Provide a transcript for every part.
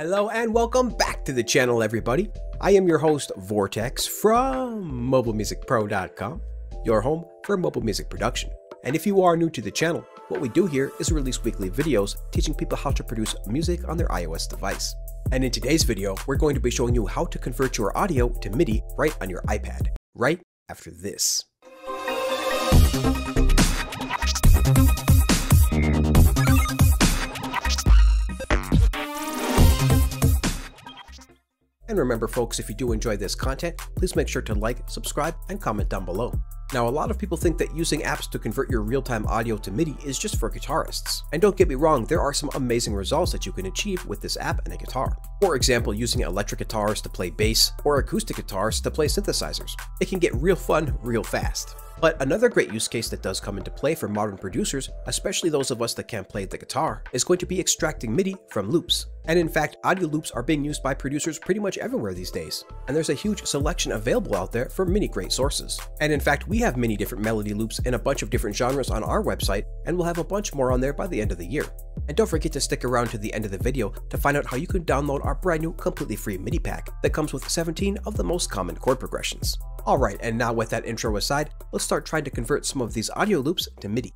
Hello and welcome back to the channel, everybody. I am your host, Vortex, from MobileMusicPro.com, your home for mobile music production. And if you are new to the channel, what we do here is release weekly videos teaching people how to produce music on their iOS device. And in today's video, we're going to be showing you how to convert your audio to MIDI right on your iPad, right after this. And remember folks, if you do enjoy this content, please make sure to like, subscribe, and comment down below. Now, a lot of people think that using apps to convert your real-time audio to MIDI is just for guitarists. And don't get me wrong, there are some amazing results that you can achieve with this app and a guitar. For example, using electric guitars to play bass or acoustic guitars to play synthesizers. It can get real fun real fast. But another great use case that does come into play for modern producers, especially those of us that can't play the guitar, is going to be extracting MIDI from loops. And in fact, audio loops are being used by producers pretty much everywhere these days. And there's a huge selection available out there from many great sources. And in fact, we have many different melody loops in a bunch of different genres on our website, and we'll have a bunch more on there by the end of the year. And don't forget to stick around to the end of the video to find out how you can download our brand new completely free MIDI pack that comes with 17 of the most common chord progressions. Alright, and now with that intro aside, let's start trying to convert some of these audio loops to MIDI.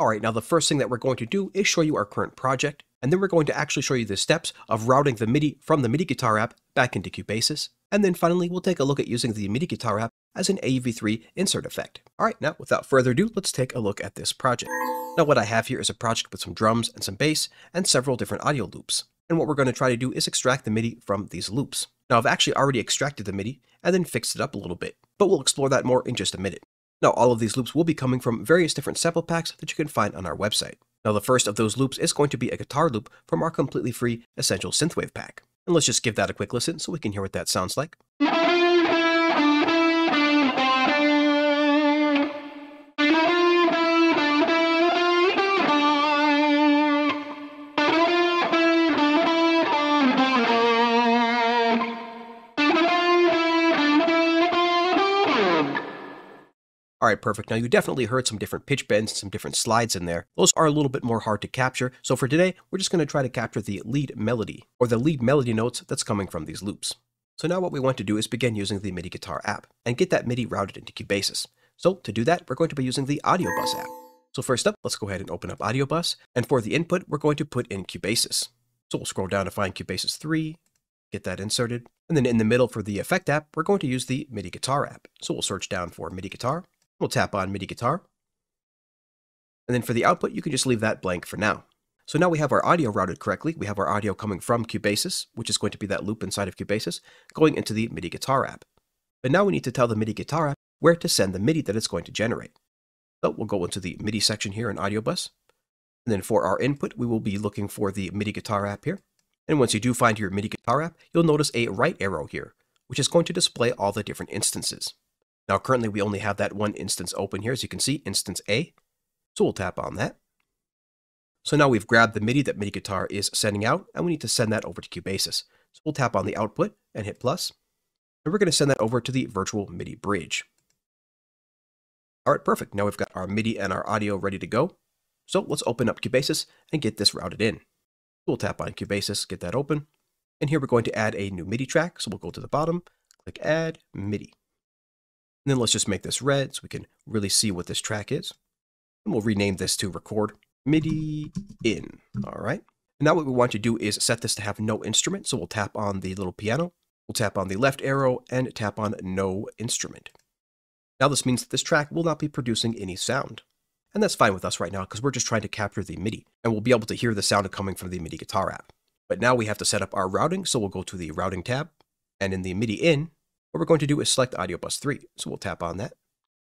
Alright, now the first thing that we're going to do is show you our current project, and then we're going to actually show you the steps of routing the MIDI from the MIDI Guitar app back into Cubasis, and then finally we'll take a look at using the MIDI Guitar app as an AUV3 insert effect. Alright, now without further ado, let's take a look at this project. Now what I have here is a project with some drums and some bass and several different audio loops. And what we're going to try to do is extract the MIDI from these loops. Now I've actually already extracted the MIDI and then fixed it up a little bit, but we'll explore that more in just a minute. Now all of these loops will be coming from various different sample packs that you can find on our website. Now the first of those loops is going to be a guitar loop from our completely free Essential Synthwave pack. And let's just give that a quick listen so we can hear what that sounds like. Alright, perfect. Now you definitely heard some different pitch bends, some different slides in there. Those are a little bit more hard to capture, so for today, we're just going to try to capture the lead melody, or the lead melody notes that's coming from these loops. So now what we want to do is begin using the MIDI Guitar app, and get that MIDI routed into Cubasis. So to do that, we're going to be using the AudioBus app. So first up, let's go ahead and open up AudioBus, and for the input, we're going to put in Cubasis. So we'll scroll down to find Cubasis 3, get that inserted, and then in the middle for the effect app, we're going to use the MIDI Guitar app. So we'll search down for MIDI Guitar. We'll tap on MIDI Guitar, and then for the output, you can just leave that blank for now. So now we have our audio routed correctly. We have our audio coming from Cubasis, which is going to be that loop inside of Cubasis, going into the MIDI Guitar app. But now we need to tell the MIDI Guitar app where to send the MIDI that it's going to generate. So we'll go into the MIDI section here in AudioBus, and then for our input, we will be looking for the MIDI Guitar app here. And once you do find your MIDI Guitar app, you'll notice a right arrow here, which is going to display all the different instances. Now currently we only have that one instance open here, as you can see, instance A, so we'll tap on that. So now we've grabbed the MIDI that MIDI Guitar is sending out, and we need to send that over to Cubasis. So we'll tap on the output and hit plus, and we're going to send that over to the virtual MIDI bridge. Alright, perfect. Now we've got our MIDI and our audio ready to go. So let's open up Cubasis and get this routed in. We'll tap on Cubasis, get that open, and here we're going to add a new MIDI track, so we'll go to the bottom, click Add MIDI. And then let's just make this red so we can really see what this track is. And we'll rename this to Record MIDI In. All right. And now what we want to do is set this to have no instrument. So we'll tap on the little piano. We'll tap on the left arrow and tap on No Instrument. Now this means that this track will not be producing any sound. And that's fine with us right now because we're just trying to capture the MIDI. And we'll be able to hear the sound coming from the MIDI Guitar app. But now we have to set up our routing. So we'll go to the Routing tab. And in the MIDI In, what we're going to do is select AudioBus 3, so we'll tap on that.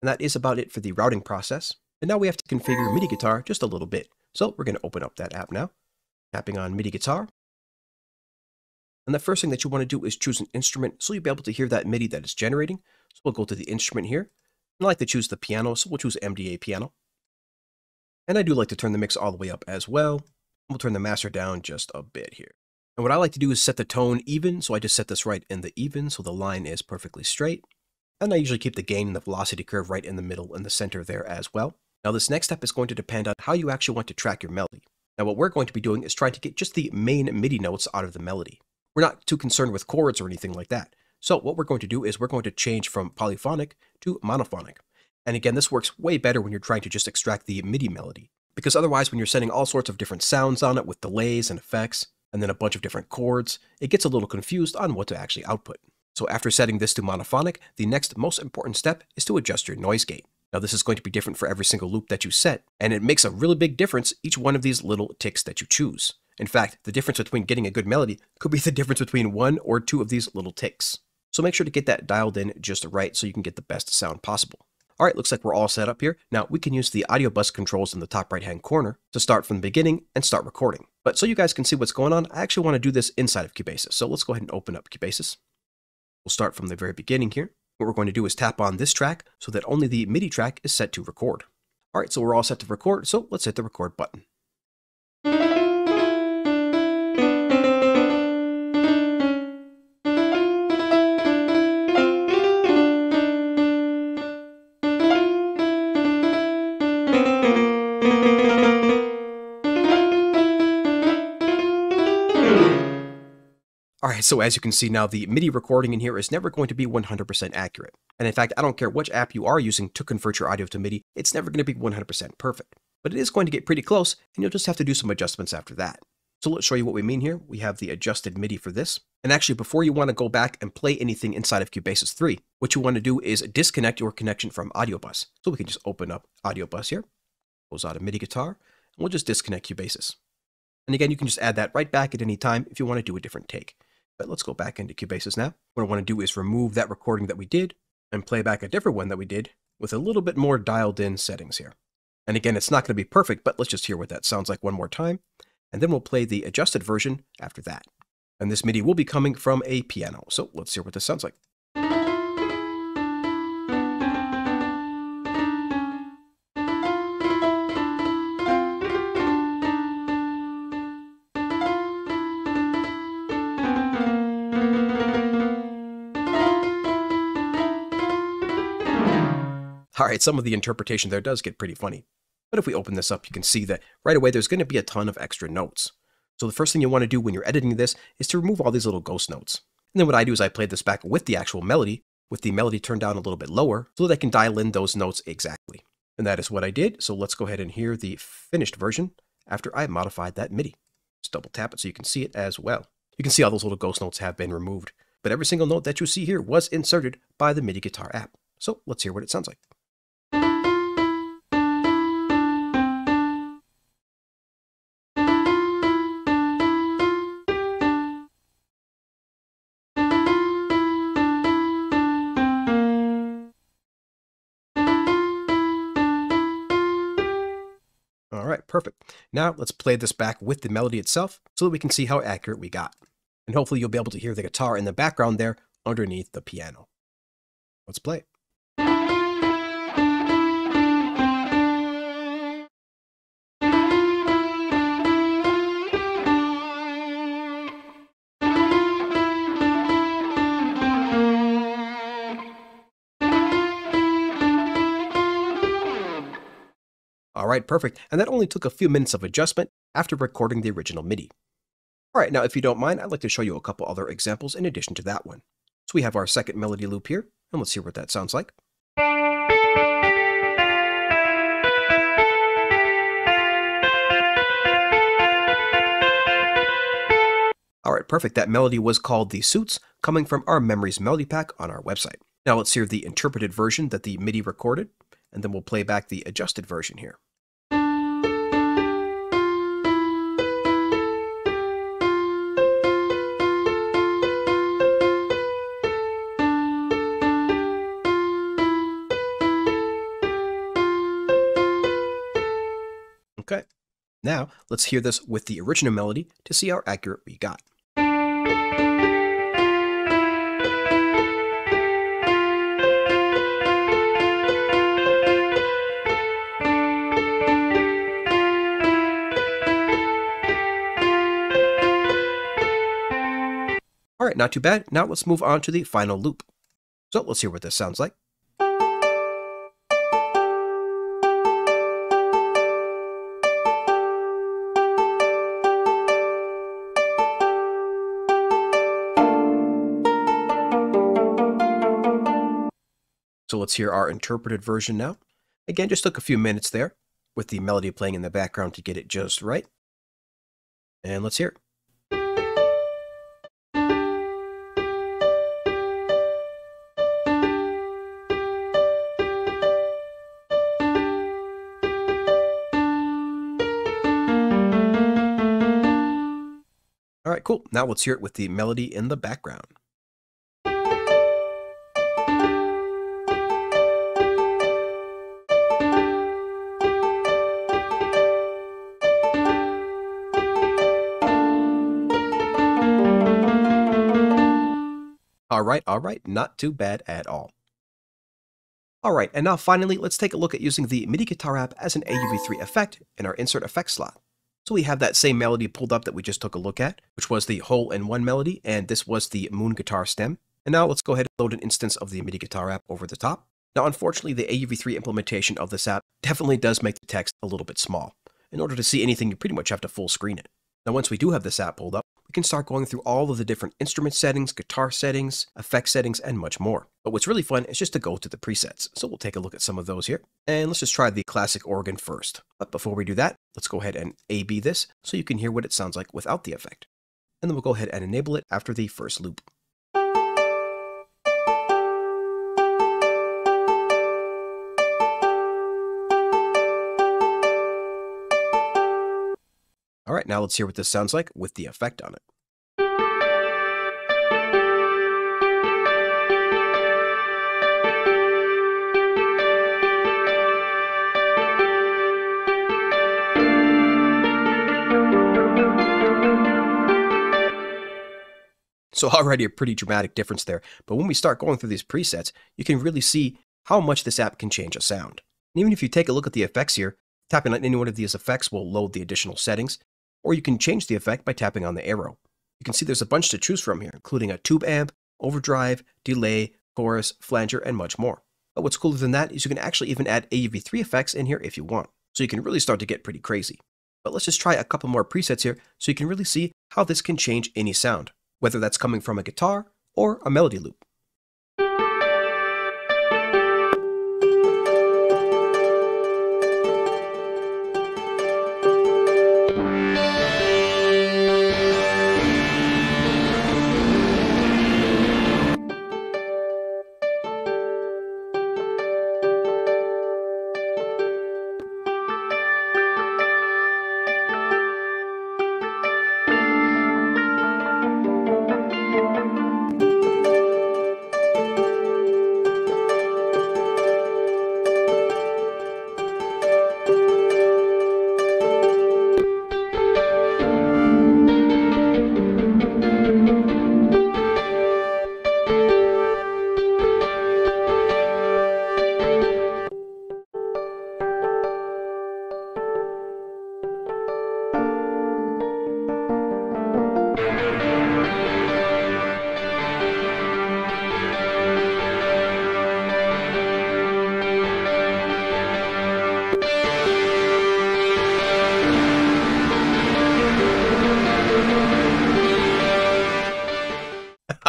And that is about it for the routing process. And now we have to configure MIDI Guitar just a little bit. So we're going to open up that app now, tapping on MIDI Guitar. And the first thing that you want to do is choose an instrument so you'll be able to hear that MIDI that it's generating. So we'll go to the instrument here. And I like to choose the piano, so we'll choose MDA piano. And I do like to turn the mix all the way up as well. We'll turn the master down just a bit here. And what I like to do is set the tone even, so I just set this right in the even, so the line is perfectly straight. And I usually keep the gain and the velocity curve right in the middle and the center there as well. Now this next step is going to depend on how you actually want to track your melody. Now what we're going to be doing is trying to get just the main MIDI notes out of the melody. We're not too concerned with chords or anything like that. So what we're going to do is we're going to change from polyphonic to monophonic. And again, this works way better when you're trying to just extract the MIDI melody, because otherwise when you're sending all sorts of different sounds on it with delays and effects, and then a bunch of different chords, it gets a little confused on what to actually output. So after setting this to monophonic, the next most important step is to adjust your noise gate. Now this is going to be different for every single loop that you set, and it makes a really big difference each one of these little ticks that you choose. In fact, the difference between getting a good melody could be the difference between one or two of these little ticks. So make sure to get that dialed in just right so you can get the best sound possible. All right, looks like we're all set up here. Now we can use the AudioBus controls in the top right-hand corner to start from the beginning and start recording. But so you guys can see what's going on, I actually want to do this inside of Cubasis. So let's go ahead and open up Cubasis. We'll start from the very beginning here. What we're going to do is tap on this track so that only the MIDI track is set to record. All right, so we're all set to record, so let's hit the record button. Alright, so as you can see now, the MIDI recording in here is never going to be 100% accurate. And in fact, I don't care which app you are using to convert your audio to MIDI, it's never going to be 100% perfect. But it is going to get pretty close, and you'll just have to do some adjustments after that. So let's show you what we mean here. We have the adjusted MIDI for this. And actually, before you want to go back and play anything inside of Cubasis 3, what you want to do is disconnect your connection from AudioBus. So we can just open up AudioBus here, goes out of MIDI Guitar, and we'll just disconnect Cubasis. And again, you can just add that right back at any time if you want to do a different take. But let's go back into Cubasis now. What I want to do is remove that recording that we did and play back a different one that we did with a little bit more dialed in settings here. And again, it's not going to be perfect, but let's just hear what that sounds like one more time. And then we'll play the adjusted version after that. And this MIDI will be coming from a piano. So let's hear what this sounds like. All right, some of the interpretation there does get pretty funny. But if we open this up, you can see that right away there's going to be a ton of extra notes. So the first thing you want to do when you're editing this is to remove all these little ghost notes. And then what I do is I play this back with the actual melody, with the melody turned down a little bit lower, so that I can dial in those notes exactly. And that is what I did. So let's go ahead and hear the finished version after I modified that MIDI. Just double tap it so you can see it as well. You can see all those little ghost notes have been removed. But every single note that you see here was inserted by the MIDI Guitar app. So let's hear what it sounds like. Alright, perfect. Now let's play this back with the melody itself so that we can see how accurate we got. And hopefully you'll be able to hear the guitar in the background there underneath the piano. Let's play. All right, perfect. And that only took a few minutes of adjustment after recording the original MIDI. All right, now if you don't mind, I'd like to show you a couple other examples in addition to that one. So we have our second melody loop here, and let's hear what that sounds like. All right, perfect. That melody was called The Suits, coming from our Memories Melody Pack on our website. Now let's hear the interpreted version that the MIDI recorded, and then we'll play back the adjusted version here. Okay, now let's hear this with the original melody to see how accurate we got. All right, not too bad. Now let's move on to the final loop. So let's hear what this sounds like. So let's hear our interpreted version now. Again, just took a few minutes there with the melody playing in the background to get it just right. And let's hear it. All right, cool. Now let's hear it with the melody in the background. All right, not too bad at all. All right, and now finally, let's take a look at using the MIDI Guitar app as an AUV3 effect in our Insert Effect slot. So we have that same melody pulled up that we just took a look at, which was the hole-in-one melody, and this was the moon guitar stem. And now let's go ahead and load an instance of the MIDI Guitar app over the top. Now, unfortunately, the AUV3 implementation of this app definitely does make the text a little bit small. In order to see anything, you pretty much have to full screen it. Now, once we do have this app pulled up, we can start going through all of the different instrument settings, guitar settings, effect settings, and much more. But what's really fun is just to go to the presets. So we'll take a look at some of those here. And let's just try the classic organ first. But before we do that, let's go ahead and A/B this so you can hear what it sounds like without the effect. And then we'll go ahead and enable it after the first loop. All right, now let's hear what this sounds like with the effect on it. So already a pretty dramatic difference there, but when we start going through these presets, you can really see how much this app can change a sound. And even if you take a look at the effects here, tapping on any one of these effects will load the additional settings, or you can change the effect by tapping on the arrow. You can see there's a bunch to choose from here, including a tube amp, overdrive, delay, chorus, flanger, and much more. But what's cooler than that is you can actually even add AUV3 effects in here if you want. So you can really start to get pretty crazy. But let's just try a couple more presets here so you can really see how this can change any sound, whether that's coming from a guitar or a melody loop.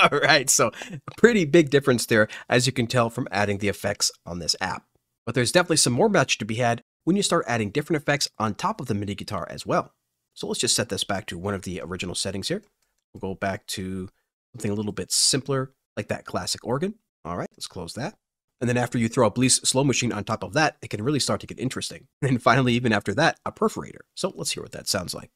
All right, so a pretty big difference there, as you can tell from adding the effects on this app. But there's definitely some more match to be had when you start adding different effects on top of the MIDI guitar as well. So let's just set this back to one of the original settings here. We'll go back to something a little bit simpler, like that classic organ. All right, let's close that. And then after you throw a Bleece Slow Machine on top of that, it can really start to get interesting. And finally, even after that, a Perforator. So let's hear what that sounds like.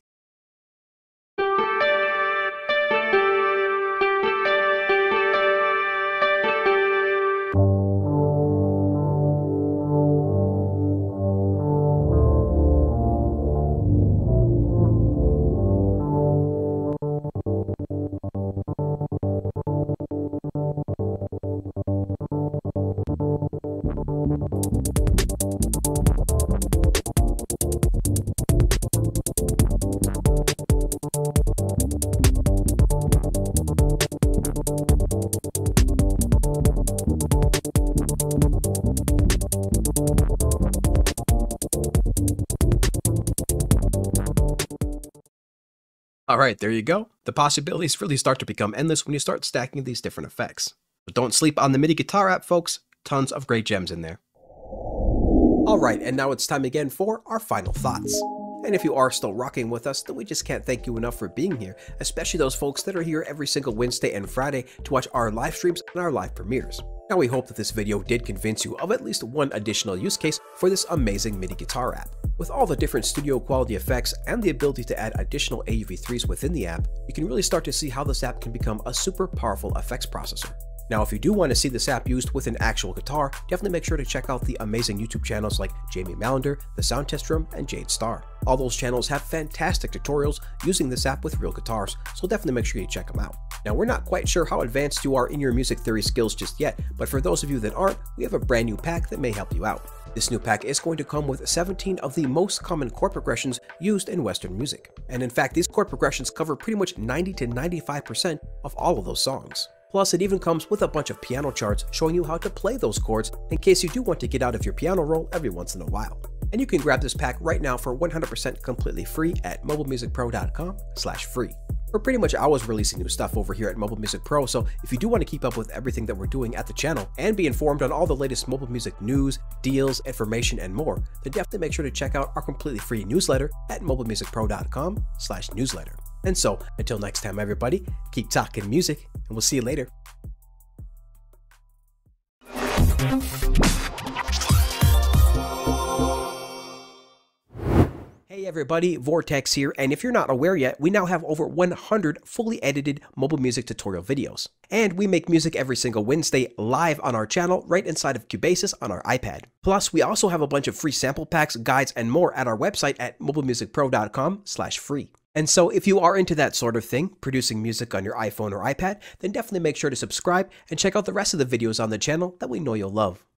All right, there you go. The possibilities really start to become endless when you start stacking these different effects. But don't sleep on the MIDI Guitar app, folks. Tons of great gems in there. Alright, and now it's time again for our final thoughts. And if you are still rocking with us, then we just can't thank you enough for being here, especially those folks that are here every single Wednesday and Friday to watch our live streams and our live premieres. Now we hope that this video did convince you of at least one additional use case for this amazing MIDI guitar app. With all the different studio quality effects and the ability to add additional AUV3s within the app, you can really start to see how this app can become a super powerful effects processor. Now, if you do want to see this app used with an actual guitar, definitely make sure to check out the amazing YouTube channels like Jamie Malender, The Sound Test Room, and Jade Star. All those channels have fantastic tutorials using this app with real guitars, so definitely make sure you check them out. Now, we're not quite sure how advanced you are in your music theory skills just yet, but for those of you that aren't, we have a brand new pack that may help you out. This new pack is going to come with 17 of the most common chord progressions used in Western music. And in fact, these chord progressions cover pretty much 90 to 95% of all of those songs. Plus, it even comes with a bunch of piano charts showing you how to play those chords in case you do want to get out of your piano roll every once in a while. And you can grab this pack right now for 100% completely free at MobileMusicPro.com/free. We're pretty much always releasing new stuff over here at Mobile Music Pro, so if you do want to keep up with everything that we're doing at the channel and be informed on all the latest mobile music news, deals, information, and more, then definitely make sure to check out our completely free newsletter at MobileMusicPro.com/newsletter. And so, until next time everybody, keep talking music, and we'll see you later. Hey everybody, Vortex here, and if you're not aware yet, we now have over 100 fully edited mobile music tutorial videos. And we make music every single Wednesday live on our channel right inside of Cubasis on our iPad. Plus, we also have a bunch of free sample packs, guides, and more at our website at MobileMusicPro.com/free. And so if you are into that sort of thing, producing music on your iPhone or iPad, then definitely make sure to subscribe and check out the rest of the videos on the channel that we know you'll love.